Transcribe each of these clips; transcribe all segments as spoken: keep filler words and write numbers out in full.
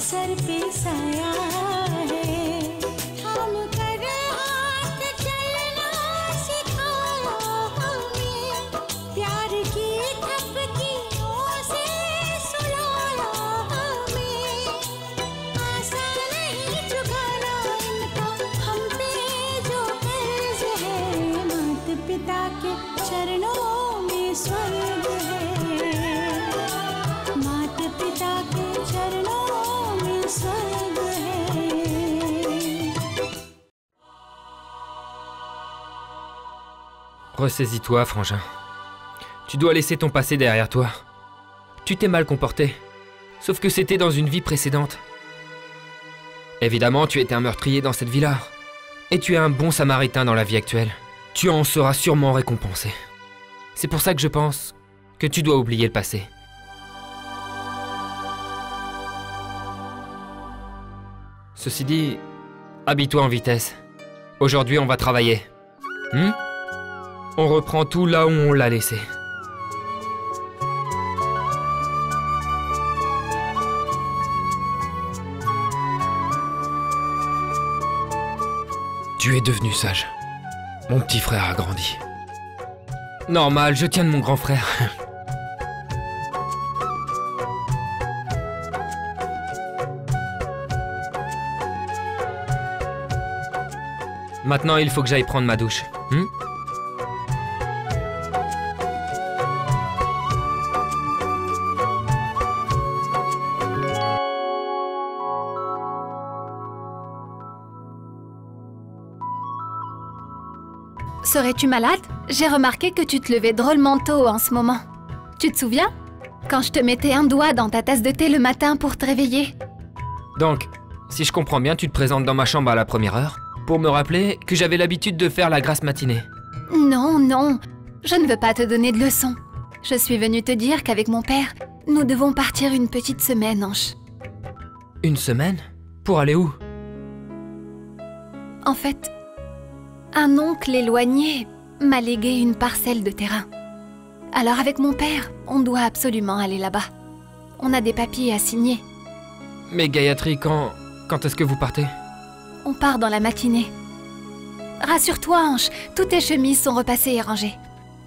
सर पे साया है, हम कर हाथ चलना सिखाया हमें, प्यार की थपकियों से सुलाया हमें, आसान नहीं चुकाना इनका हम पे जो कर्ज है, माता पिता के चरणों में स्वर्ग है, माता पिता के चरणों में स्वर्ग है. Ressaisis-toi, frangin. Tu dois laisser ton passé derrière toi. Tu t'es mal comporté, sauf que c'était dans une vie précédente. Évidemment, tu étais un meurtrier dans cette vie-là, et tu es un bon samaritain dans la vie actuelle. Tu en seras sûrement récompensé. C'est pour ça que je pense que tu dois oublier le passé. Ceci dit, habille-toi en vitesse. Aujourd'hui, on va travailler. Hmm? On reprend tout là où on l'a laissé. Tu es devenu sage. Mon petit frère a grandi. Normal, je tiens de mon grand frère. Maintenant, il faut que j'aille prendre ma douche. Hmm? Serais-tu malade? J'ai remarqué que tu te levais drôlement tôt en ce moment. Tu te souviens? Quand je te mettais un doigt dans ta tasse de thé le matin pour te réveiller. Donc, si je comprends bien, tu te présentes dans ma chambre à la première heure ? Pour me rappeler que j'avais l'habitude de faire la grasse matinée. Non, non, je ne veux pas te donner de leçons. Je suis venue te dire qu'avec mon père, nous devons partir une petite semaine, Ange. Une semaine? Pour aller où? En fait, un oncle éloigné m'a légué une parcelle de terrain. Alors avec mon père, on doit absolument aller là-bas. On a des papiers à signer. Mais Gayatri, quand, quand est-ce que vous partez ? On part dans la matinée. Rassure-toi, Ange, toutes tes chemises sont repassées et rangées.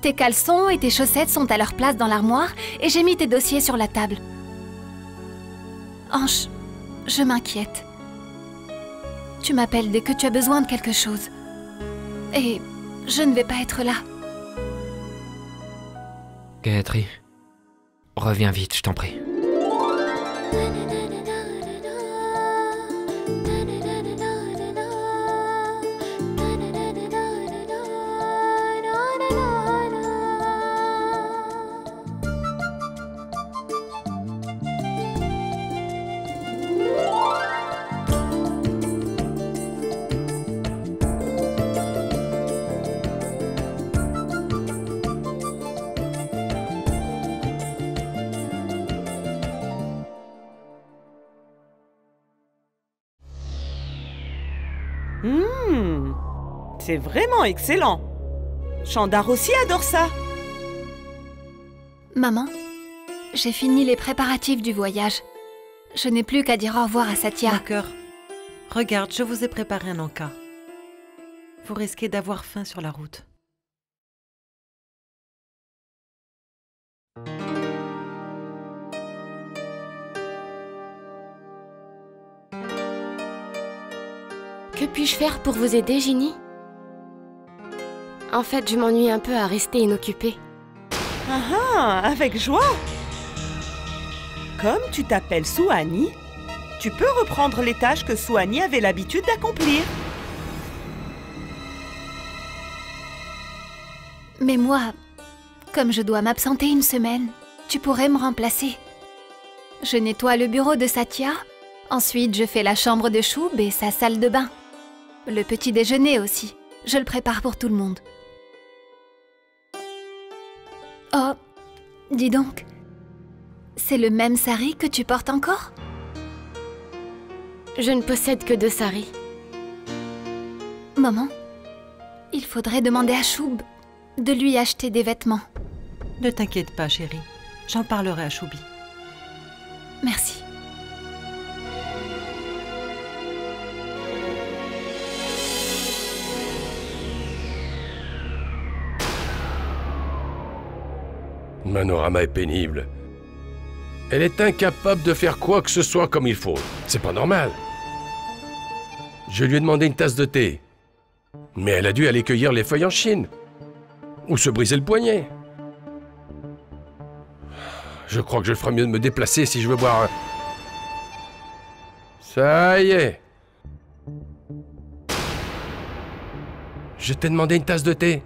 Tes caleçons et tes chaussettes sont à leur place dans l'armoire et j'ai mis tes dossiers sur la table. Ange, je m'inquiète. Tu m'appelles dès que tu as besoin de quelque chose. Et je ne vais pas être là. Gayatri, reviens vite, je t'en prie. C'est vraiment excellent. Chandar aussi adore ça. Maman, j'ai fini les préparatifs du voyage. Je n'ai plus qu'à dire au revoir à Satya. Mon cœur, regarde, je vous ai préparé un encas. Vous risquez d'avoir faim sur la route. Que puis-je faire pour vous aider, Ginny? En fait, je m'ennuie un peu à rester inoccupée. Ah ah, avec joie! Comme tu t'appelles Souani, tu peux reprendre les tâches que Souani avait l'habitude d'accomplir. Mais moi, comme je dois m'absenter une semaine, tu pourrais me remplacer. Je nettoie le bureau de Satya, ensuite je fais la chambre de Choub et sa salle de bain. Le petit déjeuner aussi, je le prépare pour tout le monde. Oh, dis donc, c'est le même sari que tu portes encore? Je ne possède que deux saris. Maman, il faudrait demander à Choub de lui acheter des vêtements. Ne t'inquiète pas, chérie. J'en parlerai à Choubi. Merci. Manorama est pénible. Elle est incapable de faire quoi que ce soit comme il faut. C'est pas normal. Je lui ai demandé une tasse de thé. Mais elle a dû aller cueillir les feuilles en Chine. Ou se briser le poignet. Je crois que je ferai mieux de me déplacer si je veux boire un... Ça y est. Je t'ai demandé une tasse de thé.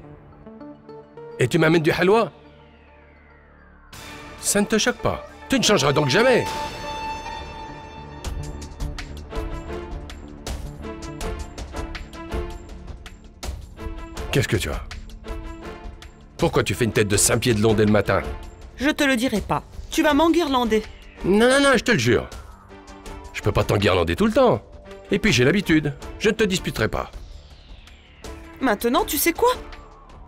Et tu m'amènes du halwa? Ça ne te choque pas. Tu ne changeras donc jamais. Qu'est-ce que tu as? Pourquoi tu fais une tête de cinq pieds de long dès le matin? Je te le dirai pas. Tu vas m'enguirlander. Non, non, non, je te le jure. Je peux pas t'enguirlander tout le temps. Et puis j'ai l'habitude. Je ne te disputerai pas. Maintenant, tu sais quoi?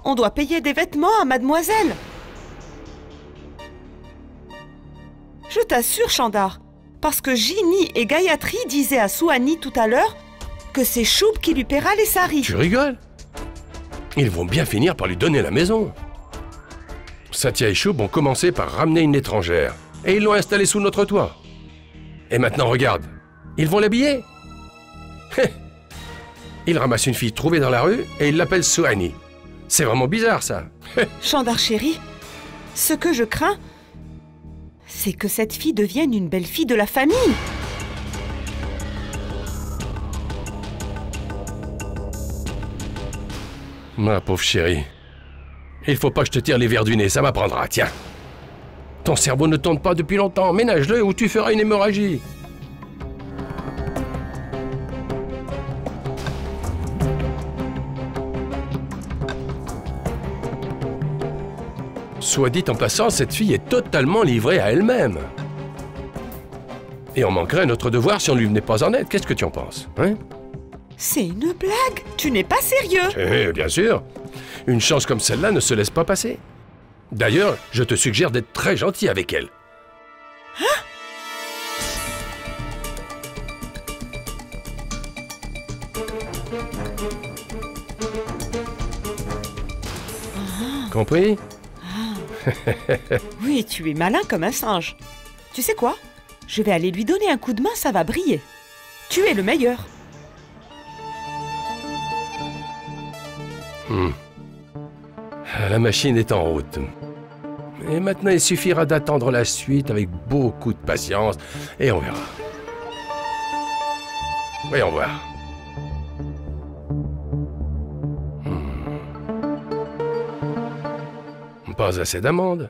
On doit payer des vêtements à mademoiselle. Je t'assure, Chandar, parce que Ginny et Gayatri disaient à Souani tout à l'heure que c'est Choupe qui lui paiera les saris. Tu rigoles? Ils vont bien finir par lui donner la maison. Satya et Choup ont commencé par ramener une étrangère et ils l'ont installée sous notre toit. Et maintenant, regarde, ils vont l'habiller. Ils ramassent une fille trouvée dans la rue et ils l'appellent Souani. C'est vraiment bizarre, ça. Chandar chérie, ce que je crains... c'est que cette fille devienne une belle fille de la famille. Ma pauvre chérie, il faut pas que je te tire les vers du nez, ça m'apprendra, tiens. Ton cerveau ne tourne pas depuis longtemps, ménage-le ou tu feras une hémorragie. Soit dit en passant, cette fille est totalement livrée à elle-même. Et on manquerait notre devoir si on lui venait pas en aide. Qu'est-ce que tu en penses, hein? C'est une blague. Tu n'es pas sérieux. Eh, bien sûr. Une chance comme celle-là ne se laisse pas passer. D'ailleurs, je te suggère d'être très gentil avec elle. Hein? Ah. Compris? Oui, tu es malin comme un singe. Tu sais quoi? Je vais aller lui donner un coup de main, ça va briller. Tu es le meilleur. Hmm. La machine est en route. Et maintenant, il suffira d'attendre la suite avec beaucoup de patience. Et on verra. Voyons voir. Pas assez d'amandes.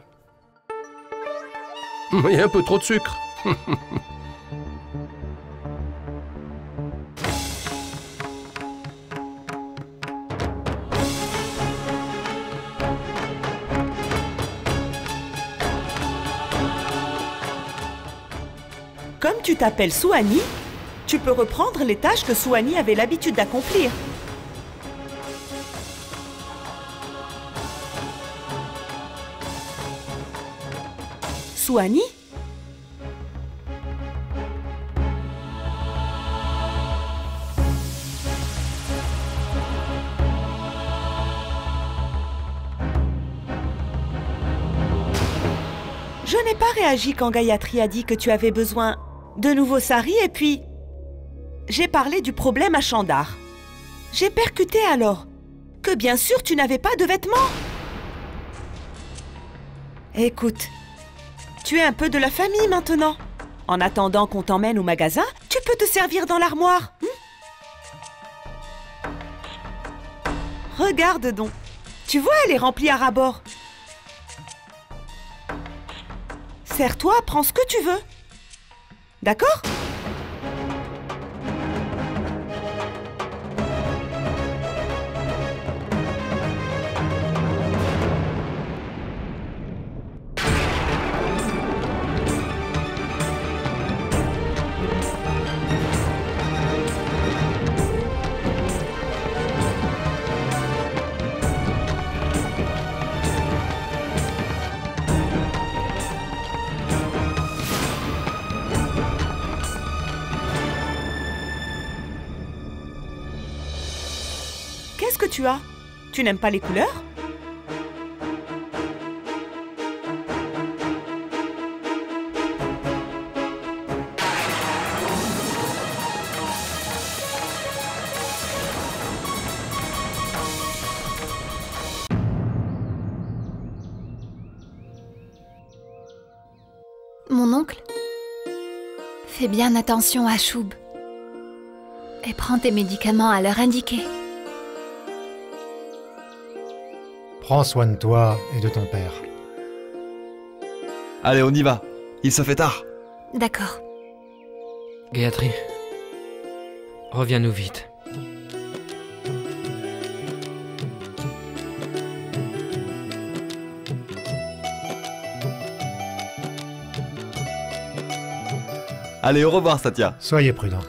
Et un peu trop de sucre. Comme tu t'appelles Souani, tu peux reprendre les tâches que Souani avait l'habitude d'accomplir. Souani? Je n'ai pas réagi quand Gayatri a dit que tu avais besoin de nouveaux saris et puis... j'ai parlé du problème à Chandar. J'ai percuté alors que bien sûr tu n'avais pas de vêtements. Écoute... tu es un peu de la famille maintenant. En attendant qu'on t'emmène au magasin, tu peux te servir dans l'armoire. Hein? Regarde donc. Tu vois, elle est remplie à ras-bord. Sers-toi, prends ce que tu veux. D'accord? Tu n'aimes pas les couleurs? Fais bien attention à Choupe. Et prends tes médicaments à l'heure indiquée. Prends soin de toi et de ton père. Allez, on y va. Il se fait tard. D'accord. Gayatri, reviens-nous vite. Allez, au revoir, Satya. Soyez prudent.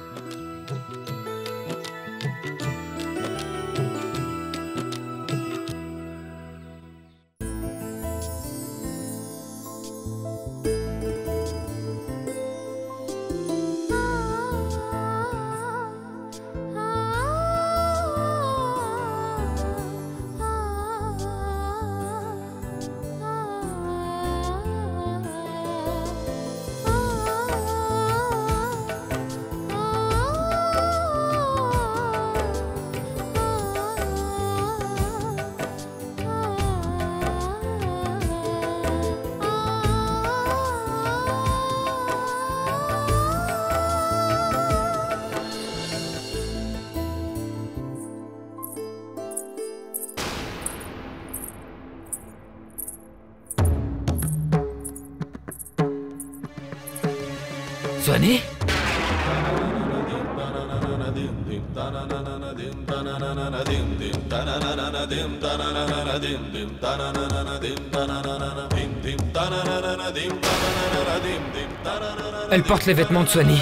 Soany ? Elle porte les vêtements de Soany.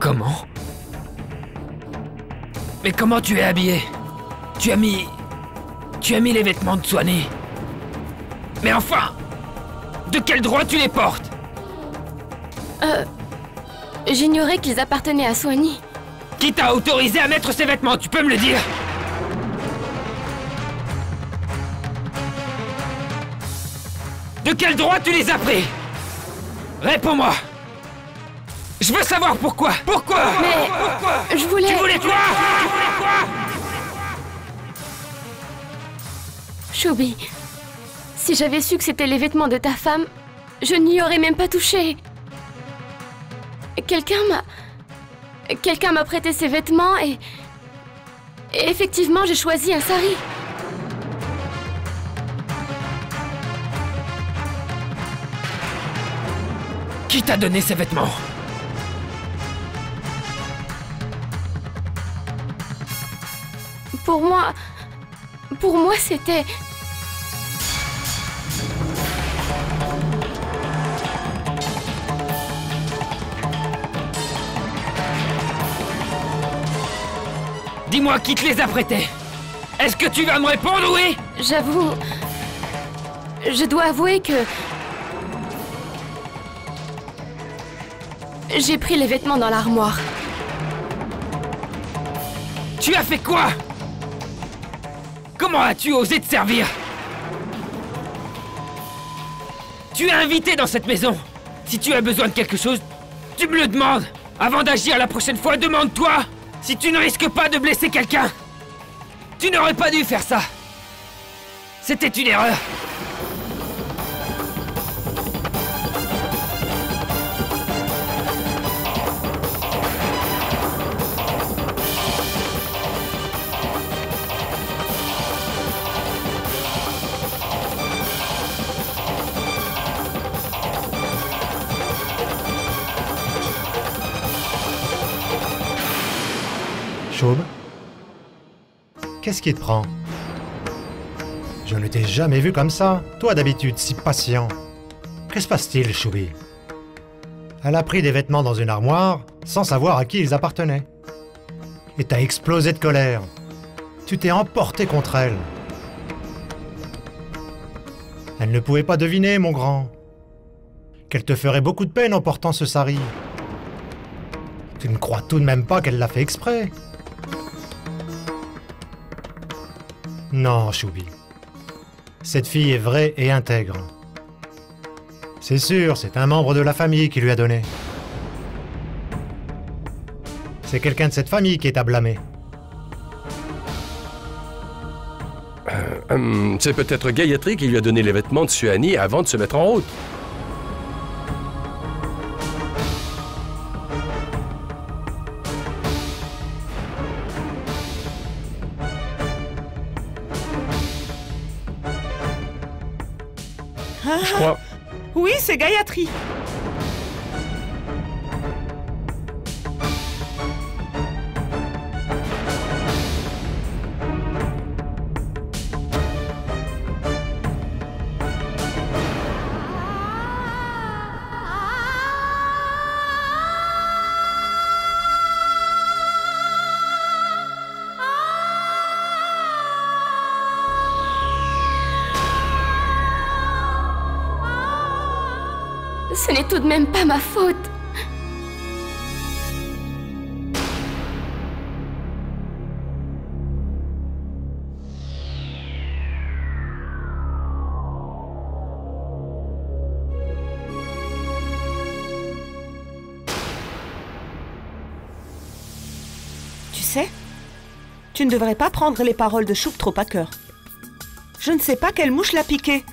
Comment ? Mais comment tu es habillé ? Tu as mis... Tu as mis les vêtements de Soany. Mais enfin ! De quel droit tu les portes ? Euh... J'ignorais qu'ils appartenaient à Soany. Qui t'a autorisé à mettre ces vêtements ? Tu peux me le dire ? De quel droit tu les as pris ? Réponds-moi. Je veux savoir pourquoi. Pourquoi ? Mais... Pourquoi ? Je voulais... Tu voulais quoi ? Tu voulais quoi ? Choubi, si j'avais su que c'était les vêtements de ta femme, je n'y aurais même pas touché. Quelqu'un m'a... Quelqu'un m'a prêté ses vêtements et... et effectivement, j'ai choisi un sari. Qui t'a donné ces vêtements ? Pour moi... Pour moi, c'était... Dis-moi qui te les a prêtés. Est-ce que tu vas me répondre, oui? J'avoue... Je dois avouer que... J'ai pris les vêtements dans l'armoire. Tu as fait quoi? Comment as-tu osé te servir? Tu es invité dans cette maison. Si tu as besoin de quelque chose, tu me le demandes. Avant d'agir la prochaine fois, demande-toi si tu ne risques pas de blesser quelqu'un. Tu n'aurais pas dû faire ça. C'était une erreur. Choub, qu'est-ce qui te prend? Je ne t'ai jamais vu comme ça. Toi, d'habitude, si patient. Que se passe-t-il, Choubi? Elle a pris des vêtements dans une armoire sans savoir à qui ils appartenaient. Et t'as explosé de colère. Tu t'es emporté contre elle. Elle ne pouvait pas deviner, mon grand, qu'elle te ferait beaucoup de peine en portant ce sari. Tu ne crois tout de même pas qu'elle l'a fait exprès? Non, Choubi. Cette fille est vraie et intègre. C'est sûr, c'est un membre de la famille qui lui a donné. C'est quelqu'un de cette famille qui est à blâmer. Euh, hum, c'est peut-être Gayatri qui lui a donné les vêtements de Souani avant de se mettre en route. Je crois. Oui, c'est Gayatri. Ce n'est tout de même pas ma faute. Tu sais, tu ne devrais pas prendre les paroles de Choupe trop à cœur. Je ne sais pas quelle mouche l'a piqué.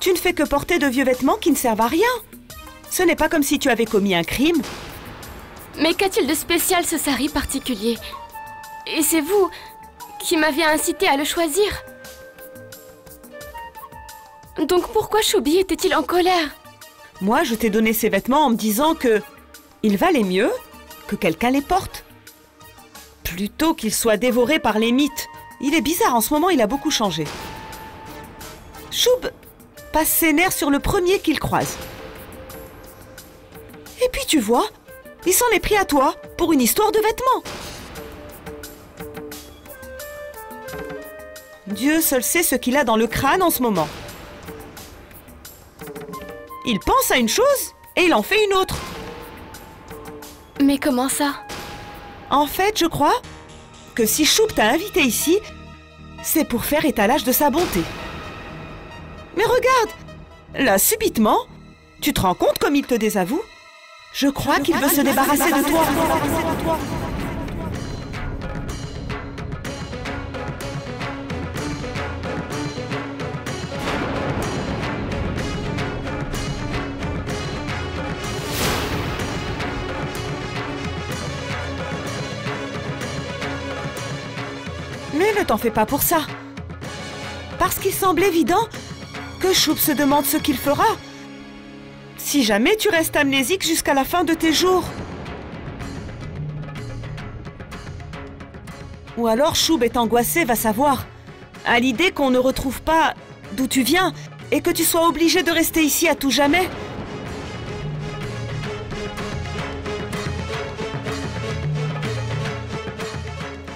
Tu ne fais que porter de vieux vêtements qui ne servent à rien. Ce n'est pas comme si tu avais commis un crime. Mais qu'a-t-il de spécial ce sari particulier? Et c'est vous qui m'avez incité à le choisir. Donc pourquoi Choubi était-il en colère? Moi, je t'ai donné ces vêtements en me disant que il valait mieux que quelqu'un les porte, plutôt qu'il soit dévoré par les mythes. Il est bizarre en ce moment, il a beaucoup changé. Choubi passe ses nerfs sur le premier qu'il croise. Et puis tu vois, il s'en est pris à toi pour une histoire de vêtements. Dieu seul sait ce qu'il a dans le crâne en ce moment. Il pense à une chose et il en fait une autre. Mais comment ça? En fait, je crois que si Choup t'a invité ici, c'est pour faire étalage de sa bonté. Mais regarde, là, subitement, tu te rends compte comme il te désavoue? Je crois qu'il veut se débarrasser de toi. Mais ne t'en fais pas pour ça. Parce qu'il semble évident que Choup se demande ce qu'il fera si jamais tu restes amnésique jusqu'à la fin de tes jours. Ou alors Choup est angoissé, va savoir, à l'idée qu'on ne retrouve pas d'où tu viens et que tu sois obligé de rester ici à tout jamais.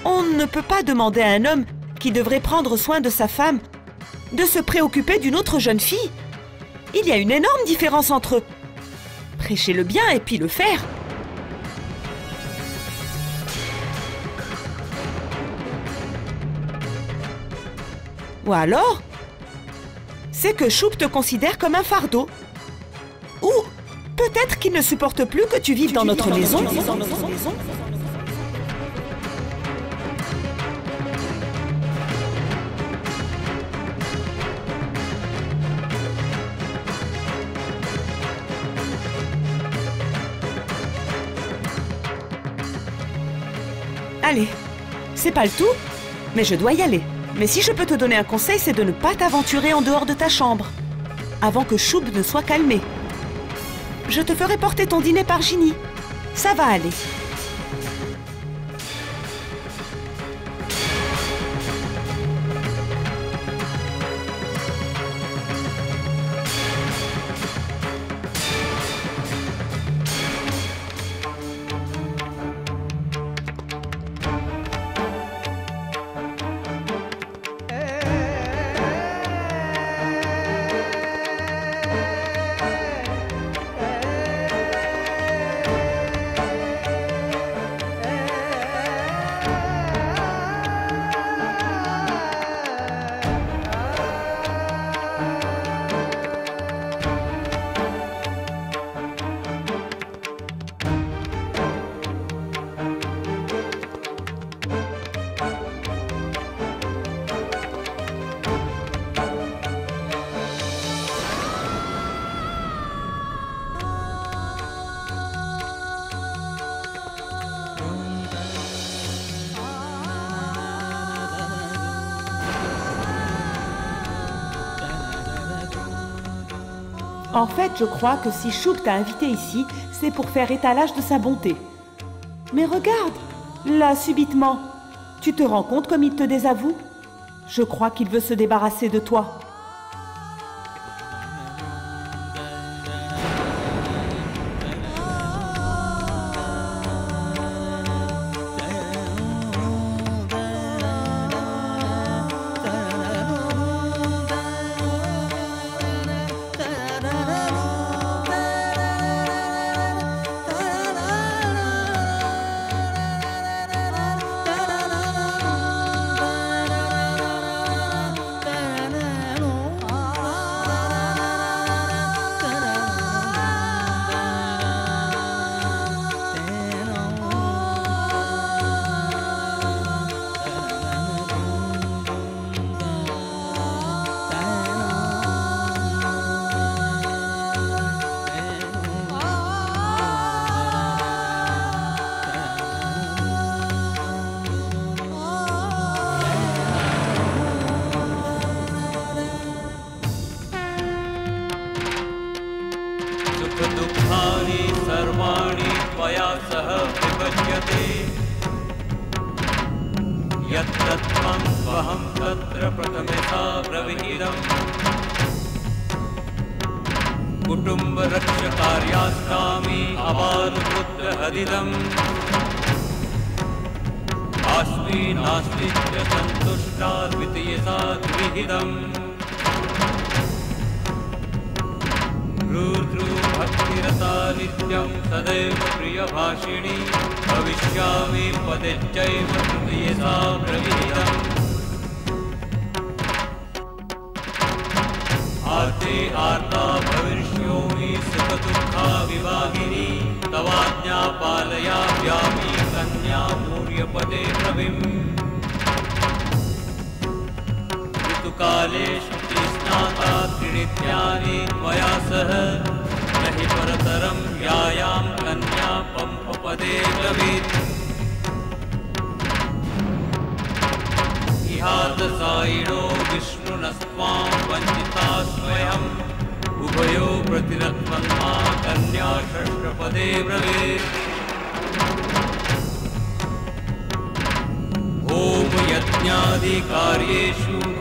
On ne peut pas demander à un homme qui devrait prendre soin de sa femme de se préoccuper d'une autre jeune fille. Il y a une énorme différence entre eux. Prêcher le bien et puis le faire. Ou alors, c'est que Choup te considère comme un fardeau. Ou peut-être qu'il ne supporte plus que tu vives dans notre maison. Allez, c'est pas le tout, mais je dois y aller. Mais si je peux te donner un conseil, c'est de ne pas t'aventurer en dehors de ta chambre, avant que Choup ne soit calmé. Je te ferai porter ton dîner par Ginny. Ça va aller. En fait, je crois que si Choupe t'a invité ici, c'est pour faire étalage de sa bonté. Mais regarde, là, subitement, tu te rends compte comme il te désavoue? Je crois qu'il veut se débarrasser de toi.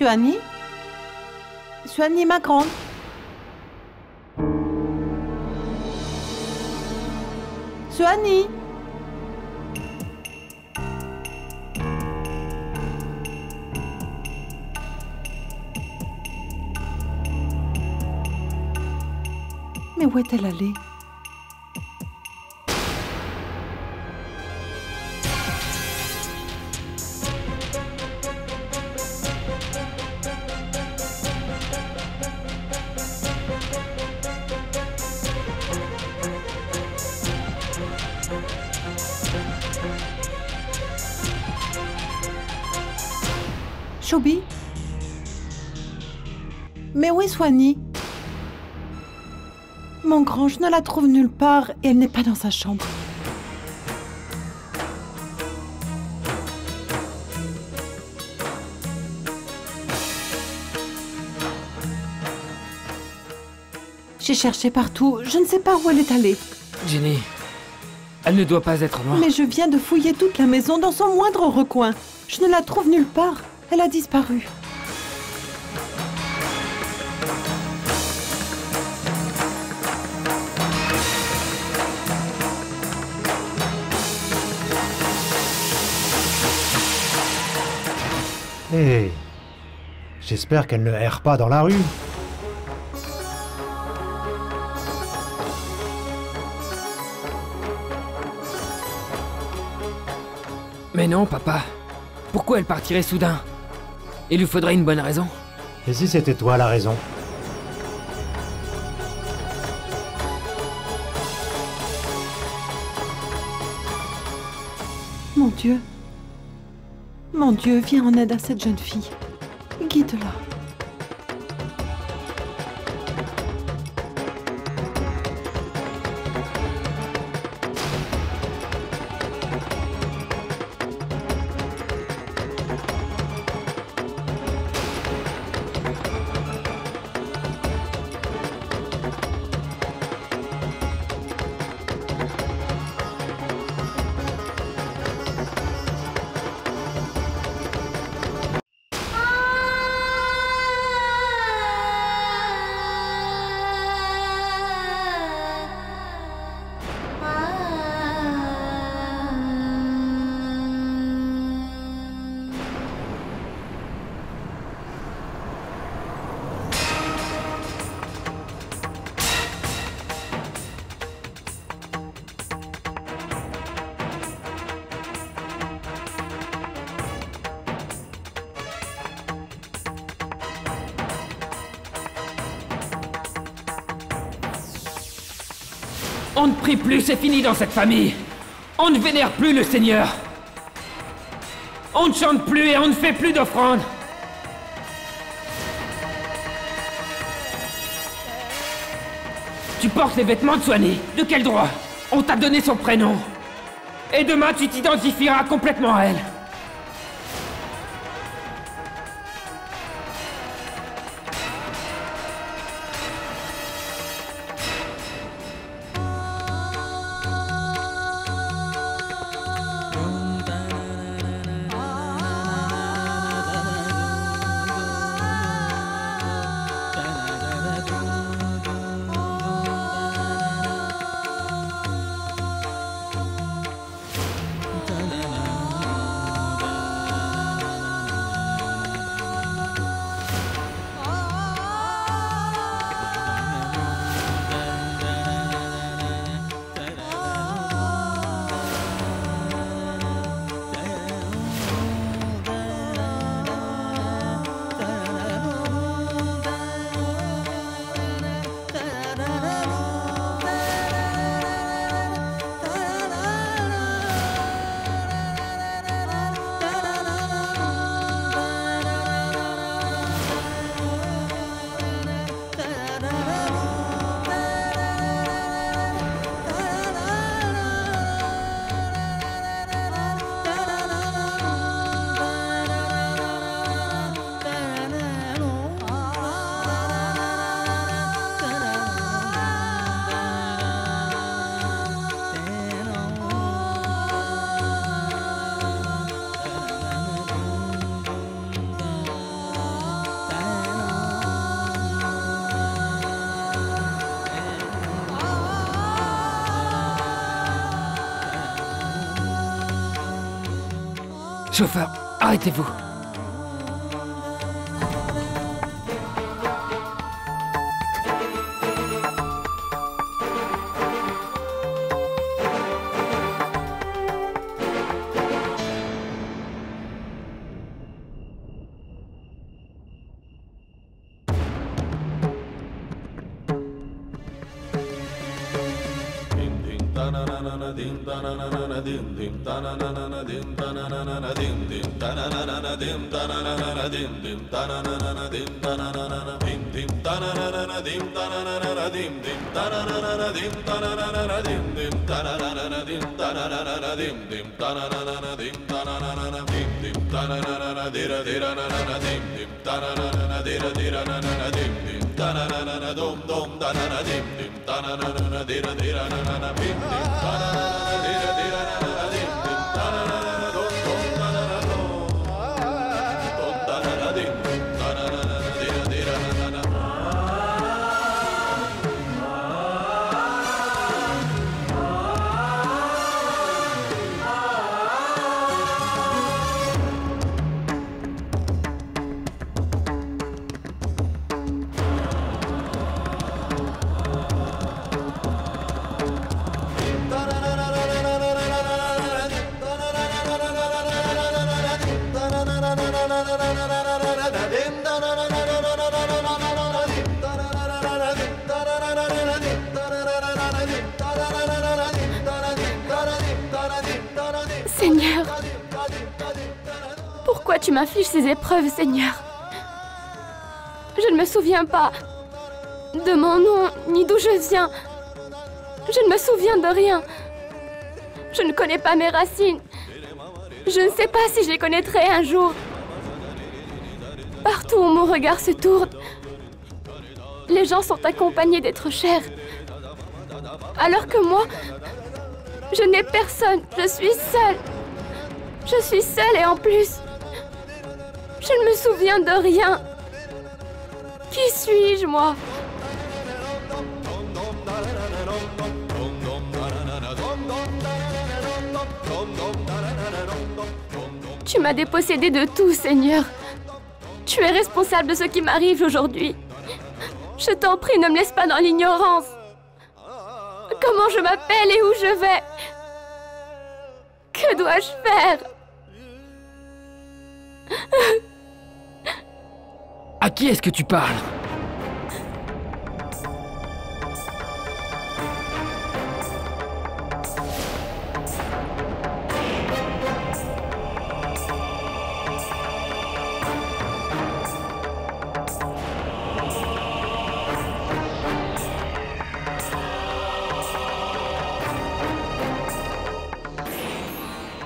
Soany, Soany Macron. Soany. Mais où est-elle allée? Choubi? Mais où est Soany? Mon grand, je ne la trouve nulle part et elle n'est pas dans sa chambre. J'ai cherché partout, je ne sais pas où elle est allée. Ginny, elle ne doit pas être loin. Mais je viens de fouiller toute la maison dans son moindre recoin. Je ne la trouve nulle part, elle a disparu. Hé, hey. J'espère qu'elle ne erre pas dans la rue. Mais non, papa. Pourquoi elle partirait soudain? Il lui faudrait une bonne raison. Et si c'était toi la raison? Mon Dieu. Mon Dieu, viens en aide à cette jeune fille. Guide-la. On ne prie plus, c'est fini dans cette famille. On ne vénère plus le Seigneur. On ne chante plus et on ne fait plus d'offrandes. Tu portes les vêtements de Soany. De quel droit? On t'a donné son prénom. Et demain, tu t'identifieras complètement à elle. Chauffeur, arrêtez-vous. Seigneur, pourquoi tu m'infliges ces épreuves, Seigneur? Je ne me souviens pas de mon nom, ni d'où je viens. Je ne me souviens de rien. Je ne connais pas mes racines. Je ne sais pas si je les connaîtrai un jour. Partout où mon regard se tourne, les gens sont accompagnés d'êtres chers. Alors que moi, je n'ai personne, je suis seule. Je suis seule et en plus, je ne me souviens de rien. Qui suis-je, moi ? Tu m'as dépossédée de tout, Seigneur. Tu es responsable de ce qui m'arrive aujourd'hui. Je t'en prie, ne me laisse pas dans l'ignorance. Comment je m'appelle et où je vais? Que dois-je faire? À qui est-ce que tu parles?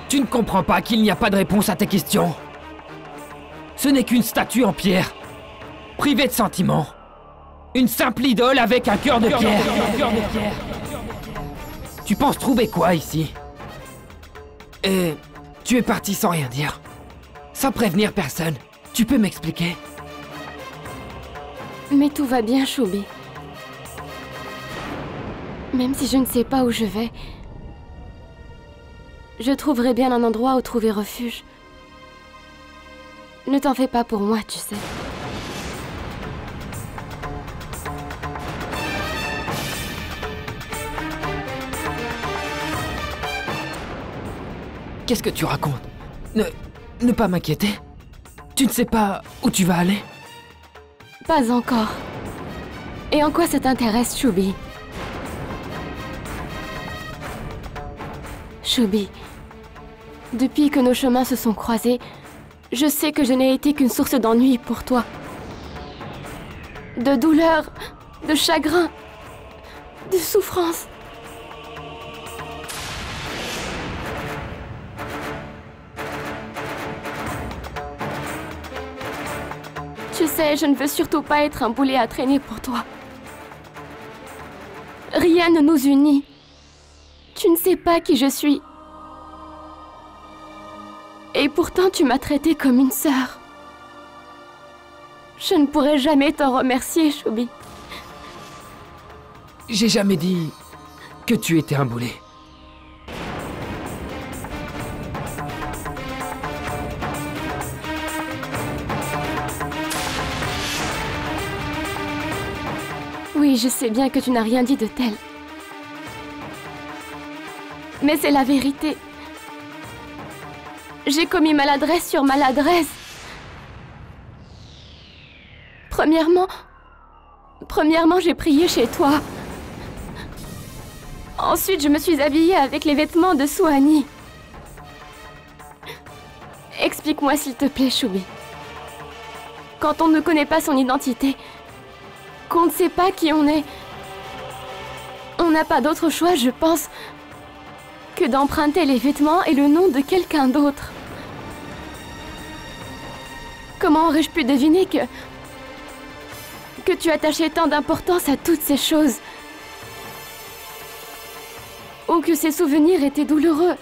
Tu ne comprends pas qu'il n'y a pas de réponse à tes questions. Ce n'est qu'une statue en pierre, privée de sentiments. Une simple idole avec un cœur de pierre. Tu penses trouver quoi ici? Et tu es parti sans rien dire, sans prévenir personne. Tu peux m'expliquer? Mais tout va bien, Choubi. Même si je ne sais pas où je vais, je trouverai bien un endroit où trouver refuge. Ne t'en fais pas pour moi, tu sais. Qu'est-ce que tu racontes? Ne... ne pas m'inquiéter? Tu ne sais pas où tu vas aller? Pas encore. Et en quoi ça t'intéresse, Choubi? Choubi, depuis que nos chemins se sont croisés, je sais que je n'ai été qu'une source d'ennui pour toi. De douleur, de chagrin, de souffrance. Tu sais, je ne veux surtout pas être un boulet à traîner pour toi. Rien ne nous unit. Tu ne sais pas qui je suis. Et pourtant, tu m'as traitée comme une sœur. Je ne pourrai jamais t'en remercier, Choubi. J'ai jamais dit que tu étais un boulet. Oui, je sais bien que tu n'as rien dit de tel. Mais c'est la vérité. J'ai commis maladresse sur maladresse. Premièrement... Premièrement, j'ai prié chez toi. Ensuite, je me suis habillée avec les vêtements de Souani. Explique-moi s'il te plaît, Choubi. Quand on ne connaît pas son identité, qu'on ne sait pas qui on est, on n'a pas d'autre choix, je pense, que d'emprunter les vêtements et le nom de quelqu'un d'autre. Comment aurais-je pu deviner que... que tu attachais tant d'importance à toutes ces choses? Ou que ces souvenirs étaient douloureux,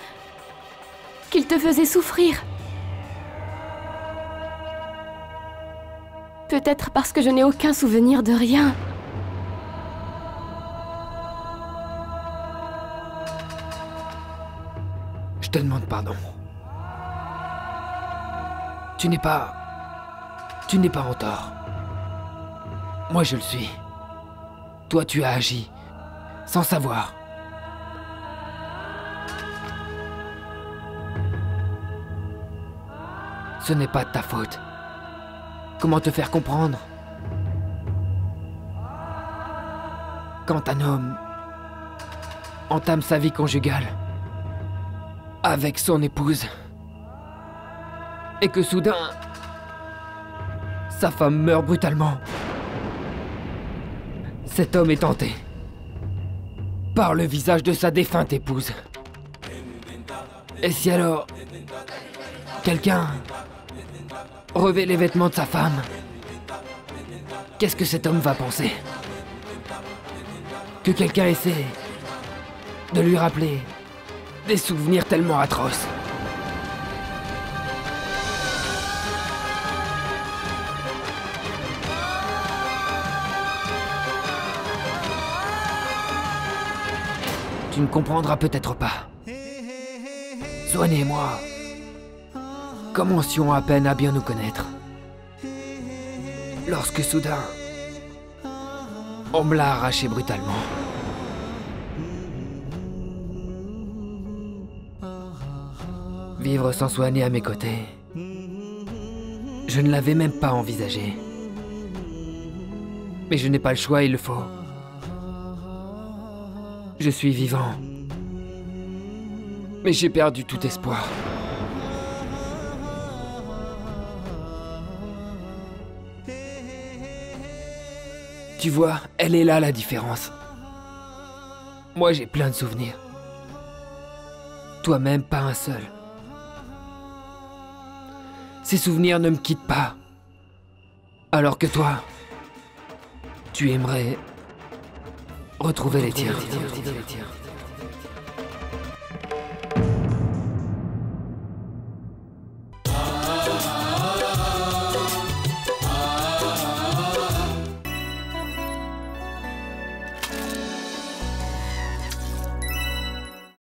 qu'ils te faisaient souffrir? Peut-être parce que je n'ai aucun souvenir de rien. Je te demande pardon. Tu n'es pas... Tu n'es pas en tort. Moi, je le suis. Toi, tu as agi, sans savoir. Ce n'est pas de ta faute. Comment te faire comprendre? Quand un homme entame sa vie conjugale avec son épouse, et que soudain... sa femme meurt brutalement. Cet homme est tenté par le visage de sa défunte épouse. Et si alors quelqu'un revêt les vêtements de sa femme, qu'est-ce que cet homme va penser? Que quelqu'un essaie de lui rappeler des souvenirs tellement atroces. Tu ne comprendras peut-être pas. Soany et moi commencions à peine à bien nous connaître. Lorsque soudain, on me l'a arraché brutalement. Vivre sans Soany à mes côtés, je ne l'avais même pas envisagé. Mais je n'ai pas le choix, il le faut. Je suis vivant, mais j'ai perdu tout espoir. Tu vois, elle est là la différence. Moi j'ai plein de souvenirs. Toi-même pas un seul. Ces souvenirs ne me quittent pas. Alors que toi, tu aimerais... retrouver les tirs.